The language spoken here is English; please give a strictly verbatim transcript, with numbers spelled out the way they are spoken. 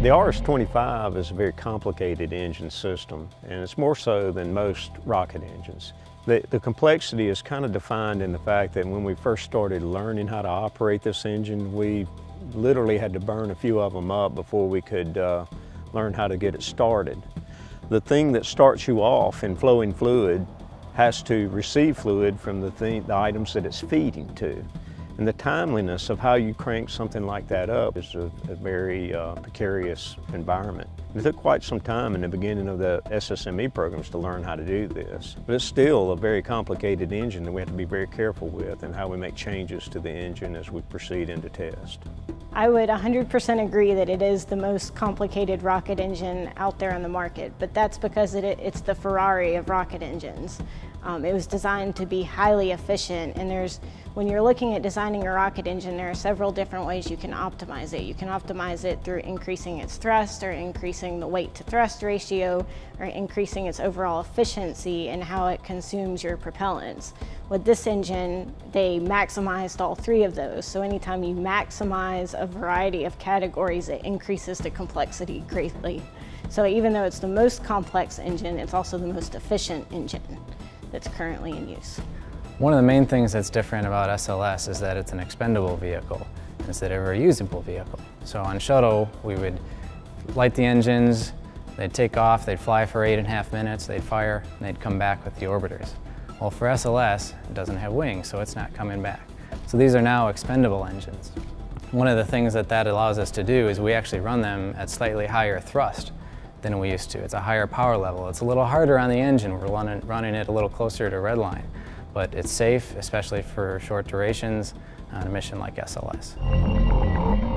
The R S twenty-five is a very complicated engine system, and it's more so than most rocket engines. The, the complexity is kind of defined in the fact that when we first started learning how to operate this engine, we literally had to burn a few of them up before we could uh, learn how to get it started. The thing that starts you off in flowing fluid has to receive fluid from the, th the items that it's feeding to. And the timeliness of how you crank something like that up is a, a very uh, precarious environment. It took quite some time in the beginning of the S S M E programs to learn how to do this. But it's still a very complicated engine that we have to be very careful with and how we make changes to the engine as we proceed into test. I would one hundred percent agree that it is the most complicated rocket engine out there on the market, but that's because it, it's the Ferrari of rocket engines. Um, it was designed to be highly efficient, and there's, when you're looking at designing a rocket engine, there are several different ways you can optimize it. You can optimize it through increasing its thrust, or increasing the weight to thrust ratio, or increasing its overall efficiency and how it consumes your propellants. With this engine, they maximized all three of those. So anytime you maximize a variety of categories, it increases the complexity greatly. So even though it's the most complex engine, it's also the most efficient engine that's currently in use. One of the main things that's different about S L S is that it's an expendable vehicle instead of a reusable vehicle. So on shuttle, we would light the engines, they'd take off, they'd fly for eight and a half minutes, they'd fire, and they'd come back with the orbiters. Well, for S L S, it doesn't have wings, so it's not coming back. So these are now expendable engines. One of the things that that allows us to do is we actually run them at slightly higher thrust than we used to. It's a higher power level. It's a little harder on the engine. We're running, running it a little closer to redline, but it's safe, especially for short durations on a mission like S L S.